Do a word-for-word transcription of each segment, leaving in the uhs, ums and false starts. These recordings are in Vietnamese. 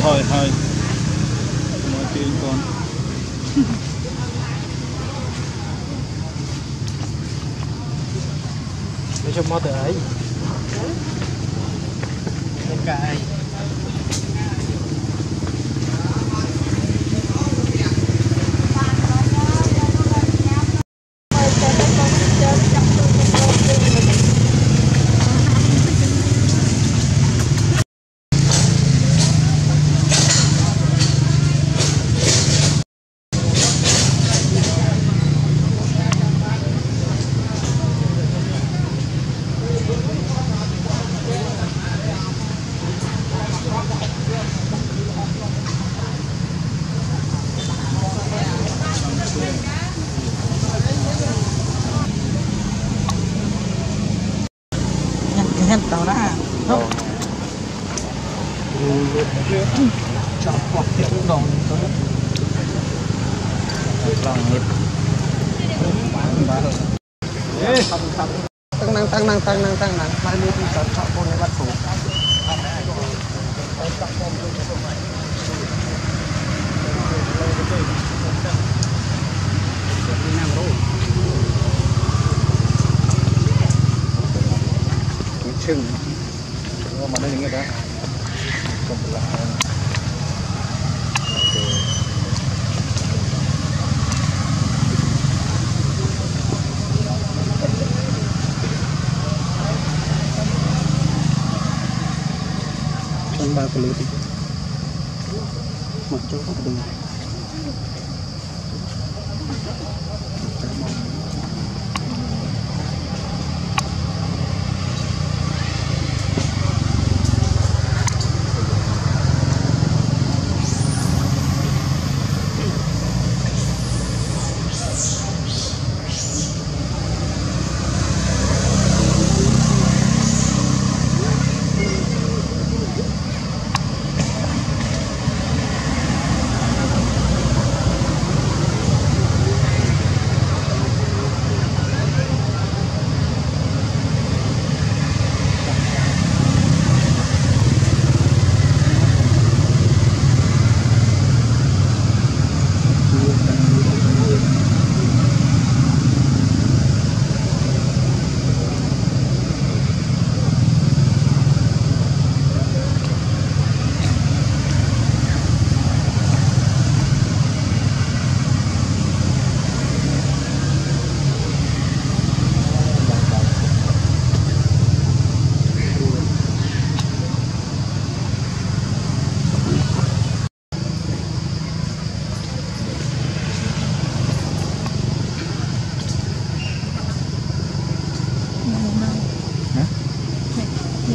Thôi thôi, nói chuyện con. Để cho mò từ ấy. Một cái. Tăng năng tăng năng tăng năng mai mốt mình sẽ chọn con để bắt cua. Chừng, mà đây như thế đó. Còn là ba cái lưới đi một chỗ không được.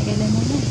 Hãy subscribe cho kênh Ghiền Mì Gõ.